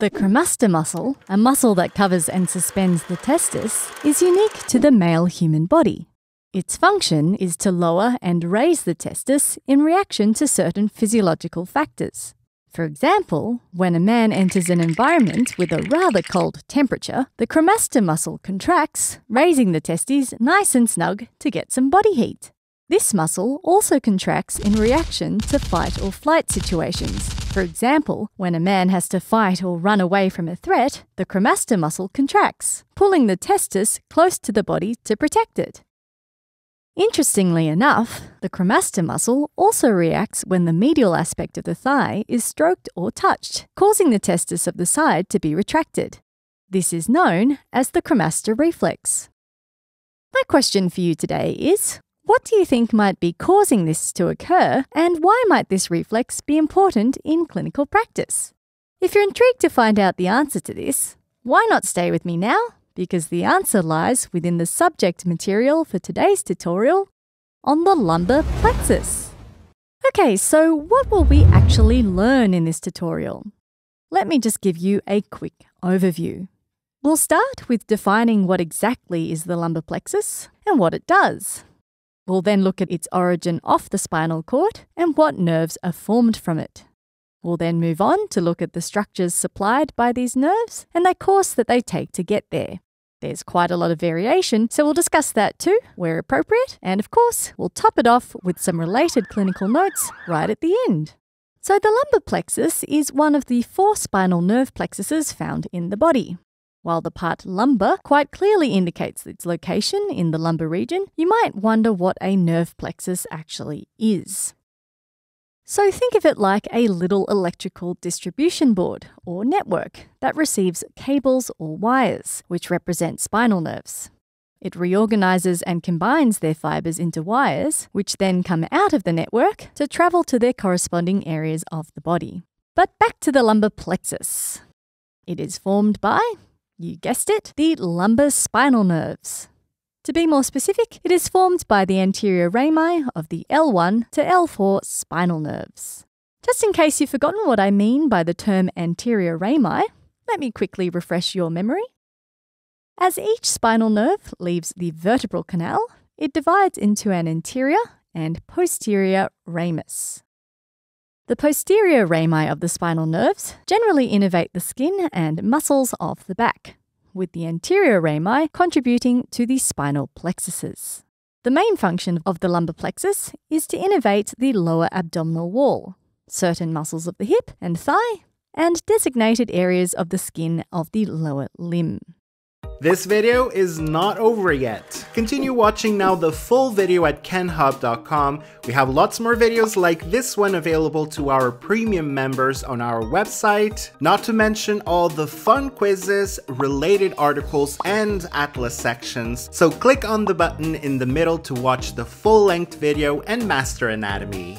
The cremaster muscle, a muscle that covers and suspends the testis, is unique to the male human body. Its function is to lower and raise the testis in reaction to certain physiological factors. For example, when a man enters an environment with a rather cold temperature, the cremaster muscle contracts, raising the testes nice and snug to get some body heat. This muscle also contracts in reaction to fight or flight situations. For example, when a man has to fight or run away from a threat, the cremaster muscle contracts, pulling the testis close to the body to protect it. Interestingly enough, the cremaster muscle also reacts when the medial aspect of the thigh is stroked or touched, causing the testis of the side to be retracted. This is known as the cremaster reflex. My question for you today is, what do you think might be causing this to occur, and why might this reflex be important in clinical practice? If you're intrigued to find out the answer to this, why not stay with me now? Because the answer lies within the subject material for today's tutorial on the lumbar plexus. Okay, so what will we actually learn in this tutorial? Let me just give you a quick overview. We'll start with defining what exactly is the lumbar plexus and what it does. We'll then look at its origin off the spinal cord and what nerves are formed from it. We'll then move on to look at the structures supplied by these nerves and the course that they take to get there. There's quite a lot of variation, so we'll discuss that too, where appropriate, and of course, we'll top it off with some related clinical notes right at the end. So the lumbar plexus is one of the 4 spinal nerve plexuses found in the body. While the part lumbar quite clearly indicates its location in the lumbar region, you might wonder what a nerve plexus actually is. So think of it like a little electrical distribution board or network that receives cables or wires, which represent spinal nerves. It reorganizes and combines their fibers into wires, which then come out of the network to travel to their corresponding areas of the body. But back to the lumbar plexus. It is formed by, you guessed it, the lumbar spinal nerves. To be more specific, it is formed by the anterior rami of the L1 to L4 spinal nerves. Just in case you've forgotten what I mean by the term anterior rami, let me quickly refresh your memory. As each spinal nerve leaves the vertebral canal, it divides into an anterior and posterior ramus. The posterior rami of the spinal nerves generally innervate the skin and muscles of the back, with the anterior rami contributing to the spinal plexuses. The main function of the lumbar plexus is to innervate the lower abdominal wall, certain muscles of the hip and thigh, and designated areas of the skin of the lower limb. This video is not over yet. Continue watching now the full video at kenhub.com. We have lots more videos like this one available to our premium members on our website, not to mention all the fun quizzes, related articles, and atlas sections. So click on the button in the middle to watch the full-length video and master anatomy.